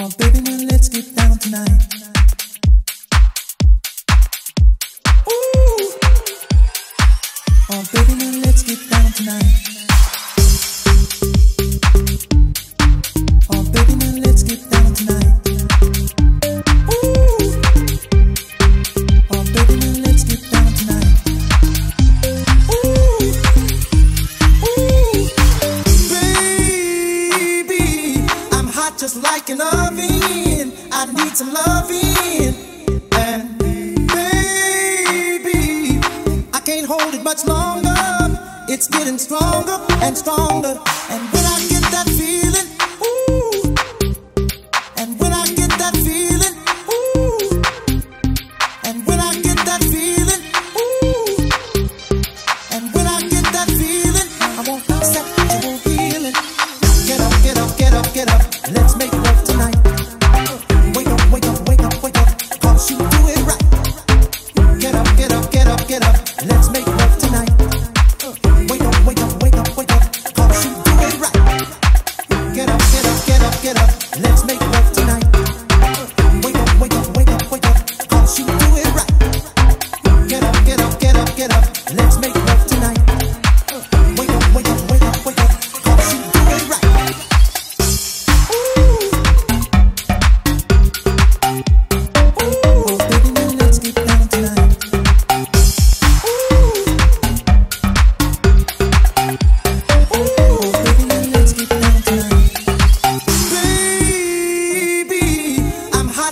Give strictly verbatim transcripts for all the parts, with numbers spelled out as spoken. Oh baby, now let's get down tonight. Ooh. Oh baby, now let's get down tonight. Just like an oven, I need some loving. And baby, I can't hold it much longer. It's getting stronger and stronger. And when I get that feeling, ooh. And when I get that feeling, ooh. And when I get that feeling, ooh. And when I get that feeling, I won't accept your feeling. Get up, get up, get up, get up. Let's make love tonight. Wake up, wake up, wake up, wake up, cause you do it right. Get up, get up, get up, get up. Let's make love tonight. Wake up, wake up, wake up, wake up, cause you do it right. Get up, get up, get up, get up. Let's make love tonight. Wake up, wake up, wake up, wake up, cause you do it right. Get up, get up, get up, get up. Let's make love tonight. Wake up, wake up, wake up, wake up, cause you do it right.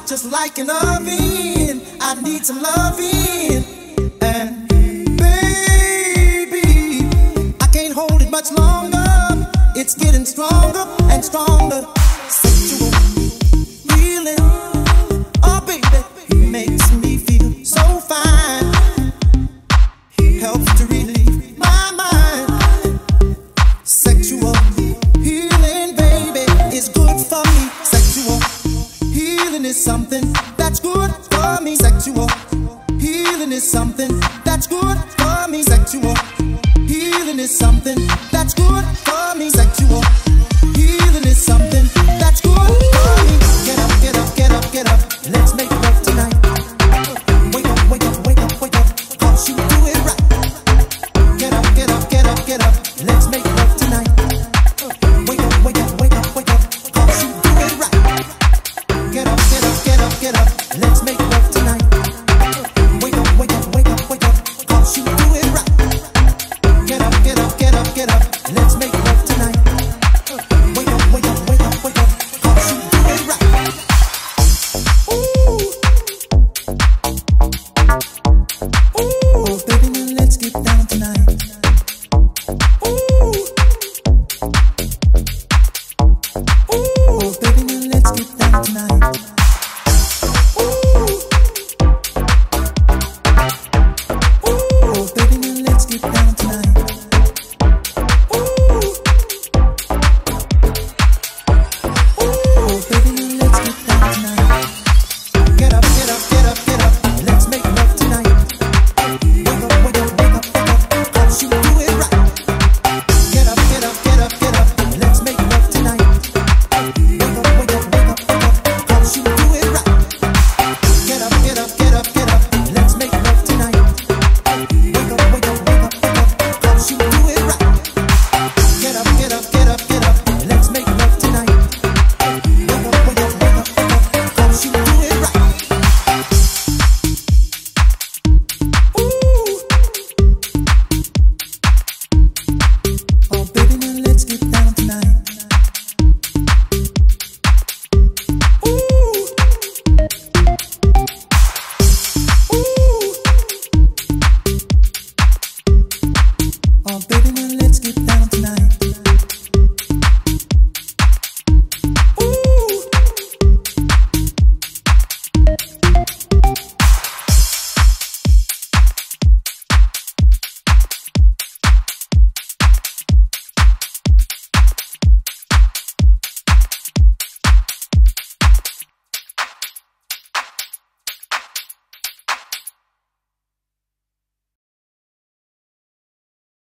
Just like an oven, I need some loving. And baby, I can't hold it much longer. It's getting stronger and stronger. Sexual feeling, oh baby, makes me feel so fine. Helps to relieve my mind. Sexual healing, baby, is good for me. Sexual healing is something that's good for me. Sexual healing is something that's good for me. Sexual healing is something that's good for me.